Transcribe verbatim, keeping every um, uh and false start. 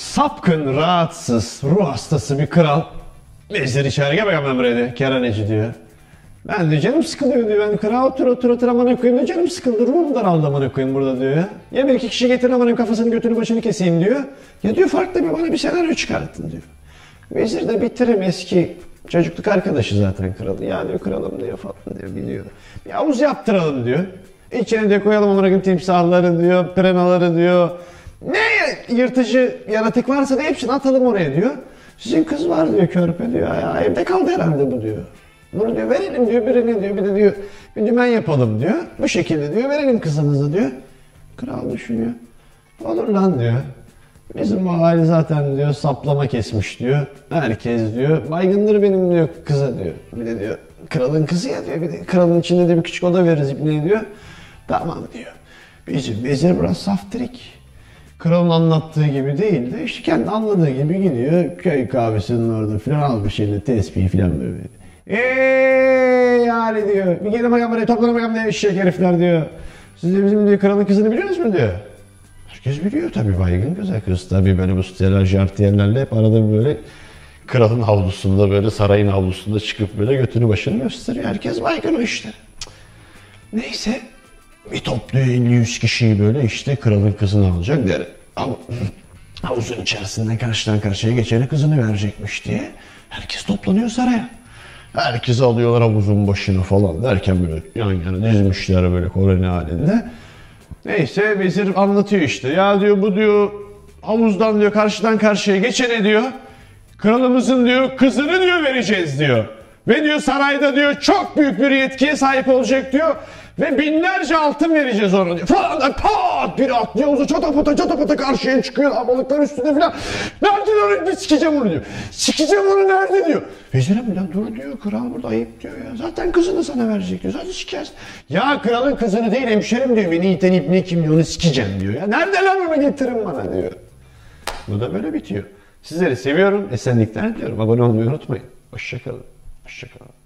Sapkın, rahatsız, ruh hastası bir kral. Vezir içeri gel bakalım Emre'de. Keraneci diyor. Ben de canım sıkılıyor diyor. Ben kral otur otur otur amana koyayım. Canım sıkıldı. Ruhum daraldı amana koyayım burada diyor. Ya bir iki kişi getir amana kafasını götünü başını keseyim diyor. Ya diyor farklı bir bana bir senaryo çıkarttın diyor. Vezir de bitirim eski çocukluk arkadaşı zaten kralı. Ya diyor kralım diyor falan diyor biliyor. Bir havuz yaptıralım diyor. İçine de koyalım amana koyayım timsahları diyor. Piranaları diyor. Ne yırtıcı yaratık varsa da hepsini atalım oraya diyor. Sizin kız var diyor körpe diyor. Ya evde kaldı herhalde bu diyor. Bunu diyor verelim diyor birine diyor bir de diyor bir dümen yapalım diyor. Bu şekilde diyor verelim kızınızı diyor. Kral düşünüyor. Olur lan diyor. Bizim bu aile zaten diyor saplama kesmiş diyor. Herkes diyor baygındır benim diyor kıza diyor. Bir de diyor kralın kızı ya diyor. Bir de kralın içinde de bir küçük oda veririz ibneye diyor. Tamam diyor. Bizim vezir biraz saftirik. Kralın anlattığı gibi değil de işte kendi anladığı gibi gidiyor köy kahvesinin orada filan almış eline tesbih filan böyle. Eee yani diyor bir gelin bakalım buraya toplanın bakalım ne eşek herifler diyor. Siz de bizim diyor kralın kızını biliyorsunuz mu diyor. Herkes biliyor tabii baygın güzel kız tabii böyle bu stüdyeler jartiyerlerle hep arada böyle kralın havlusunda böyle sarayın havlusunda çıkıp böyle götünü başını gösteriyor. Herkes baygın o işte. Neyse. Bir topluyor elli yüz kişiyi böyle işte kralın kızını alacak der. Ama havuzun içerisinden karşıdan karşıya geçene kızını verecekmiş diye. Herkes toplanıyor saraya. Herkesi alıyorlar havuzun başına falan derken böyle yan yana dizmişler böyle koloni halinde. Neyse vezir anlatıyor işte. Ya diyor bu diyor havuzdan diyor karşıdan karşıya geçene diyor. Kralımızın diyor kızını diyor vereceğiz diyor. Ve diyor sarayda diyor çok büyük bir yetkiye sahip olacak diyor. Ve binlerce altın vereceğiz ona diyor. Falan pat biri atlıyor uza çatapata çatapata karşıya çıkıyor havalıklar üstüne filan. Nerede diyor bir sikeceğim onu diyor. Sikeceğim onu nerede diyor. Vezirim lan dur diyor kral burada ayıp diyor ya. Zaten kızını sana verecek diyor. Zaten sikeceğiz. Ya kralın kızını değil hemşerim diyor. Beni iten ipne kim diyor onu sikeceğim diyor ya. Nerede lan onu getirin bana diyor. Bu da böyle bitiyor. Sizleri seviyorum. Esenlikler diyorum. Abone olmayı unutmayın. Hoşçakalın. Hoşçakalın.